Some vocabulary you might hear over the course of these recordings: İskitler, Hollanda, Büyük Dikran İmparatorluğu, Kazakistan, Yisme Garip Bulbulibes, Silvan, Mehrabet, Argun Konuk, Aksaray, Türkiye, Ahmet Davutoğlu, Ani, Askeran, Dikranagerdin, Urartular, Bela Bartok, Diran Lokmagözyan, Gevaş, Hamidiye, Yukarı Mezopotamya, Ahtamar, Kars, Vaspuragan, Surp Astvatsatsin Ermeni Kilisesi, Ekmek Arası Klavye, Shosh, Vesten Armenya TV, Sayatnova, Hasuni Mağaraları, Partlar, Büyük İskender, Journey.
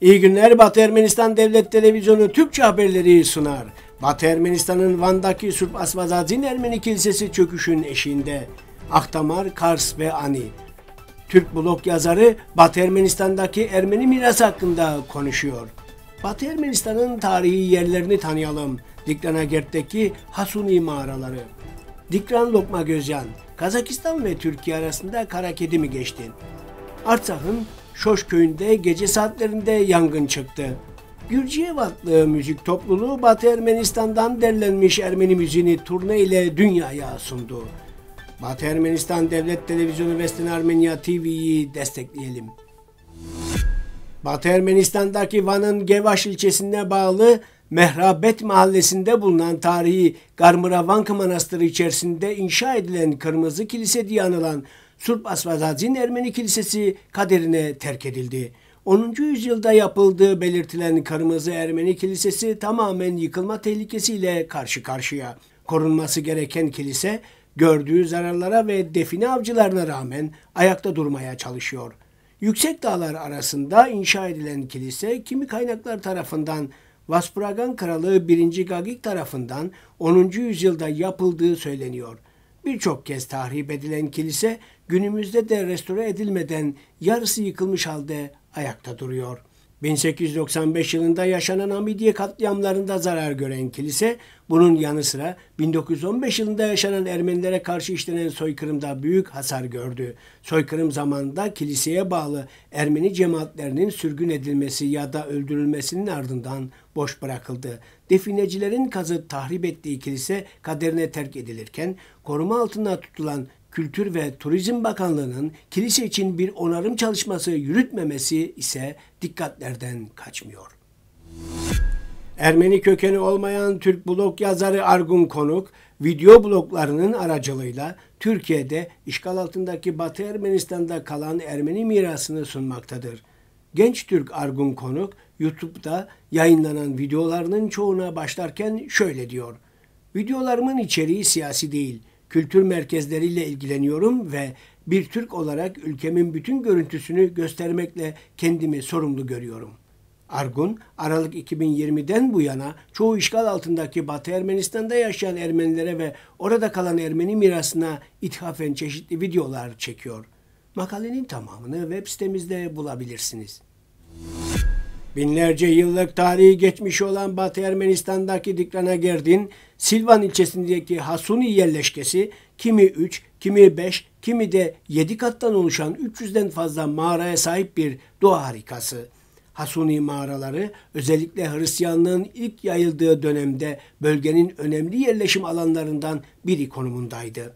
İyi günler. Batı Ermenistan Devlet Televizyonu Türkçe haberleri sunar. Batı Ermenistan'ın Van'daki Surp Astvatsatsin Ermeni Kilisesi çöküşün eşiğinde. Ahtamar, Kars ve Ani. Türk blog yazarı Batı Ermenistan'daki Ermeni mirası hakkında konuşuyor. Batı Ermenistan'ın tarihi yerlerini tanıyalım. Dikranagert'teki Hasuni Mağaraları. Diran Lokmagözyan, Kazakistan ve Türkiye arasında kara kedi mi geçti? Artsakh'ın Shosh köyünde gece saatlerinde yangın çıktı. Gurdjieff adlı müzik topluluğu Batı Ermenistan'dan derlenmiş Ermeni müziğini turne ile dünyaya sundu. Batı Ermenistan Devlet Televizyonu Western Armenia TV'yi destekleyelim. Batı Ermenistan'daki Van'ın Gevaş ilçesine bağlı Mehrabet mahallesinde bulunan tarihi Karmiravank Manastırı içerisinde inşa edilen Kırmızı Kilise diye anılan Surp Astvatsatsin Ermeni Kilisesi kaderine terk edildi. 10. yüzyılda yapıldığı belirtilen Kırmızı Ermeni Kilisesi tamamen yıkılma tehlikesiyle karşı karşıya. Korunması gereken kilise gördüğü zararlara ve define avcılarına rağmen ayakta durmaya çalışıyor. Yüksek dağlar arasında inşa edilen kilise kimi kaynaklar tarafından Vaspuragan Kralı 1. Gagik tarafından 10. yüzyılda yapıldığı söyleniyor. Birçok kez tahrip edilen kilise günümüzde de restore edilmeden yarısı yıkılmış halde ayakta duruyor. 1895 yılında yaşanan Hamidiye katliamlarında zarar gören kilise, bunun yanı sıra 1915 yılında yaşanan Ermenilere karşı işlenen soykırımda büyük hasar gördü. Soykırım zamanında kiliseye bağlı Ermeni cemaatlerinin sürgün edilmesi ya da öldürülmesinin ardından boş bırakıldı. Definecilerin kazıp tahrip ettiği kilise kaderine terk edilirken, koruma altına tutulan Kültür ve Turizm Bakanlığı'nın kilise için bir onarım çalışması yürütmemesi ise dikkatlerden kaçmıyor. Ermeni kökeni olmayan Türk blog yazarı Argun Konuk, video bloglarının aracılığıyla Türkiye'de işgal altındaki Batı Ermenistan'da kalan Ermeni mirasını sunmaktadır. Genç Türk Argun Konuk, YouTube'da yayınlanan videolarının çoğuna başlarken şöyle diyor: "Videolarımın içeriği siyasi değil. Kültür merkezleriyle ilgileniyorum ve bir Türk olarak ülkemin bütün görüntüsünü göstermekle kendimi sorumlu görüyorum." Argun, Aralık 2020'den bu yana çoğu işgal altındaki Batı Ermenistan'da yaşayan Ermenilere ve orada kalan Ermeni mirasına ithafen çeşitli videolar çekiyor. Makalenin tamamını web sitemizde bulabilirsiniz. Binlerce yıllık tarihi geçmişi olan Batı Ermenistan'daki Dikranagerdin, Silvan ilçesindeki Hasuni yerleşkesi kimi 3, kimi 5, kimi de 7 kattan oluşan 300'den fazla mağaraya sahip bir doğa harikası. Hasuni mağaraları özellikle Hristiyanlığın ilk yayıldığı dönemde bölgenin önemli yerleşim alanlarından biri konumundaydı.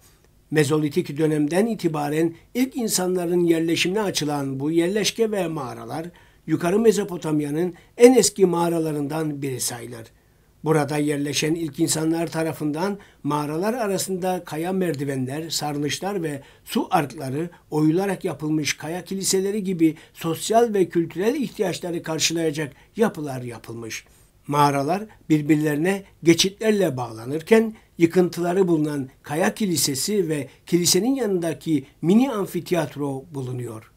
Mezolitik dönemden itibaren ilk insanların yerleşimine açılan bu yerleşke ve mağaralar, Yukarı Mezopotamya'nın en eski mağaralarından biri sayılır. Burada yerleşen ilk insanlar tarafından mağaralar arasında kaya merdivenler, sarnıçlar ve su arkları oyularak yapılmış kaya kiliseleri gibi sosyal ve kültürel ihtiyaçları karşılayacak yapılar yapılmış. Mağaralar birbirlerine geçitlerle bağlanırken yıkıntıları bulunan kaya kilisesi ve kilisenin yanındaki mini amfiteyatro bulunuyor.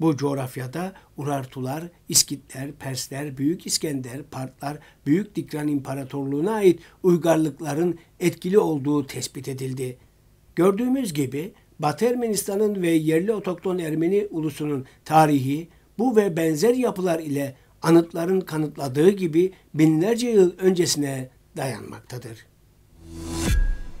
Bu coğrafyada Urartular, İskitler, Persler, Büyük İskender, Partlar, Büyük Dikran İmparatorluğu'na ait uygarlıkların etkili olduğu tespit edildi. Gördüğümüz gibi Batı Ermenistan'ın ve yerli otokton Ermeni ulusunun tarihi bu ve benzer yapılar ile anıtların kanıtladığı gibi binlerce yıl öncesine dayanmaktadır.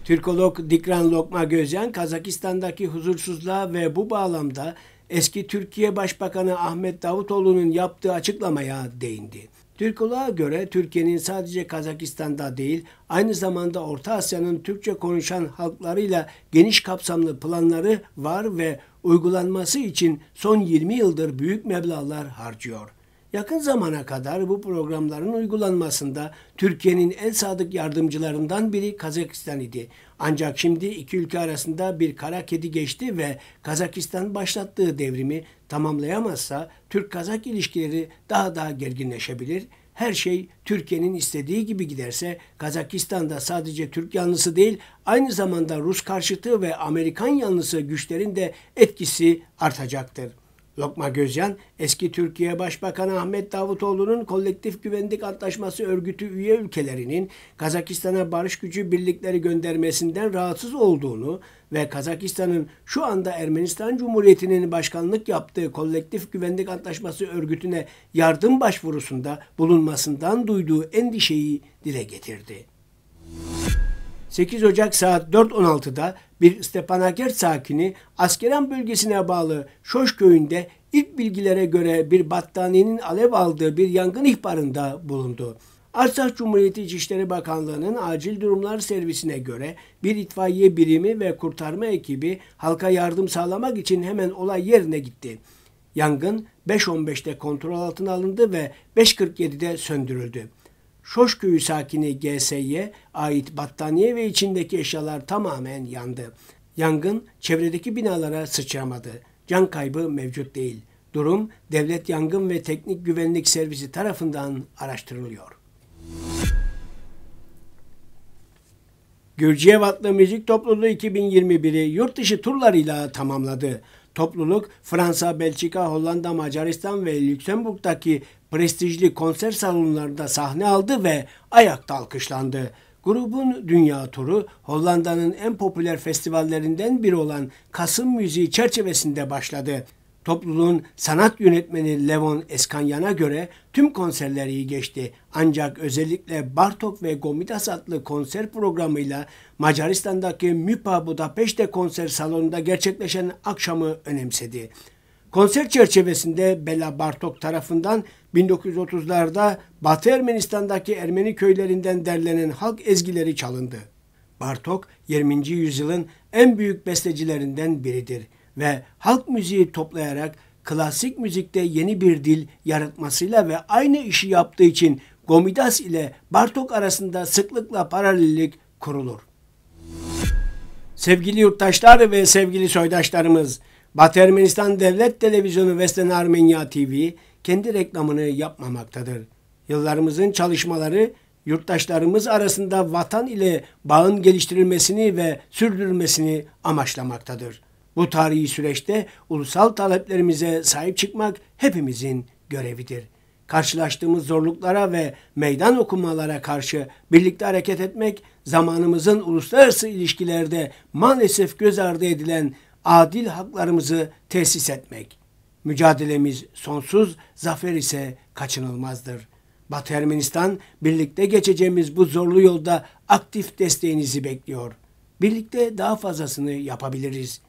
Türkolog Diran Lokmagözyan, Kazakistan'daki huzursuzluğa ve bu bağlamda eski Türkiye Başbakanı Ahmet Davutoğlu'nun yaptığı açıklamaya değindi. Türkolog'a göre Türkiye'nin sadece Kazakistan'da değil, aynı zamanda Orta Asya'nın Türkçe konuşan halklarıyla geniş kapsamlı planları var ve uygulanması için son 20 yıldır büyük meblağlar harcıyor. Yakın zamana kadar bu programların uygulanmasında Türkiye'nin en sadık yardımcılarından biri Kazakistan idi. Ancak şimdi iki ülke arasında bir kara kedi geçti ve Kazakistan başlattığı devrimi tamamlayamazsa Türk-Kazak ilişkileri daha gerginleşebilir. Her şey Türkiye'nin istediği gibi giderse Kazakistan'da sadece Türk yanlısı değil, aynı zamanda Rus karşıtı ve Amerikan yanlısı güçlerin de etkisi artacaktır. Lokmagözyan, eski Türkiye Başbakanı Ahmet Davutoğlu'nun Kolektif Güvenlik Antlaşması Örgütü üye ülkelerinin Kazakistan'a barış gücü birlikleri göndermesinden rahatsız olduğunu ve Kazakistan'ın şu anda Ermenistan Cumhuriyeti'nin başkanlık yaptığı Kolektif Güvenlik Antlaşması Örgütü'ne yardım başvurusunda bulunmasından duyduğu endişeyi dile getirdi. 8 Ocak saat 4:16'da bir Stepanakert sakini Askeran bölgesine bağlı Shosh köyünde ilk bilgilere göre bir battaniyenin alev aldığı bir yangın ihbarında bulundu. Arsak Cumhuriyeti İçişleri Bakanlığı'nın acil durumlar servisine göre bir itfaiye birimi ve kurtarma ekibi halka yardım sağlamak için hemen olay yerine gitti. Yangın 5:15'te kontrol altına alındı ve 5:47'de söndürüldü. Shosh köyü sakini GS'ye ait battaniye ve içindeki eşyalar tamamen yandı. Yangın çevredeki binalara sıçramadı. Can kaybı mevcut değil. Durum Devlet Yangın ve Teknik Güvenlik Servisi tarafından araştırılıyor. Gurdjieff adlı müzik topluluğu 2021'i yurt dışı turlarıyla tamamladı. Topluluk Fransa, Belçika, Hollanda, Macaristan ve Lüksemburg'daki prestijli konser salonlarında sahne aldı ve ayakta alkışlandı. Grubun dünya turu Hollanda'nın en popüler festivallerinden biri olan Kasım Müziği çerçevesinde başladı. Topluluğun sanat yönetmeni Levon Eskanyan'a göre tüm konserler iyi geçti. Ancak özellikle Bartok ve Gomitas adlı konser programıyla Macaristan'daki MÜPA Budapeşte konser salonunda gerçekleşen akşamı önemsedi. Konser çerçevesinde Bela Bartok tarafından 1930'larda Batı Ermenistan'daki Ermeni köylerinden derlenen halk ezgileri çalındı. Bartok 20. yüzyılın en büyük bestecilerinden biridir ve halk müziği toplayarak klasik müzikte yeni bir dil yaratmasıyla ve aynı işi yaptığı için Gomidas ile Bartok arasında sıklıkla paralellik kurulur. Sevgili yurttaşlar ve sevgili soydaşlarımız, Batı Ermenistan Devlet Televizyonu Vesten Armenya TV kendi reklamını yapmamaktadır. Yıllarımızın çalışmaları yurttaşlarımız arasında vatan ile bağın geliştirilmesini ve sürdürülmesini amaçlamaktadır. Bu tarihi süreçte ulusal taleplerimize sahip çıkmak hepimizin görevidir. Karşılaştığımız zorluklara ve meydan okumalara karşı birlikte hareket etmek, zamanımızın uluslararası ilişkilerde maalesef göz ardı edilen adil haklarımızı tesis etmek. Mücadelemiz sonsuz, zafer ise kaçınılmazdır. Batı Ermenistan, birlikte geçeceğimiz bu zorlu yolda aktif desteğinizi bekliyor. Birlikte daha fazlasını yapabiliriz.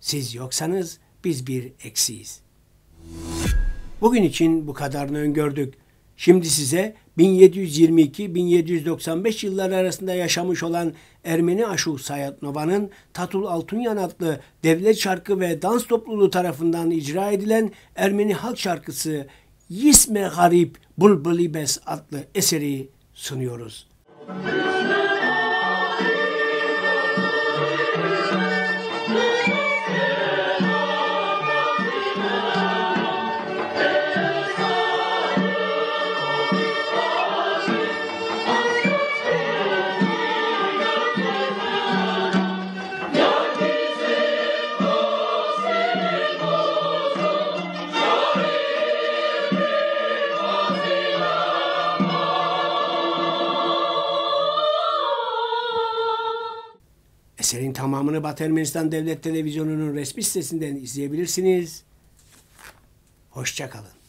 Siz yoksanız biz bir eksiyiz. Bugün için bu kadarını öngördük. Şimdi size 1722-1795 yılları arasında yaşamış olan Ermeni Aşur Sayatnova'nın Tatul Altunyan adlı devlet şarkı ve dans topluluğu tarafından icra edilen Ermeni halk şarkısı Yisme Garip Bulbulibes adlı eseri sunuyoruz. Eserin tamamını Batı Ermenistan Devlet Televizyonu'nun resmi sitesinden izleyebilirsiniz. Hoşça kalın.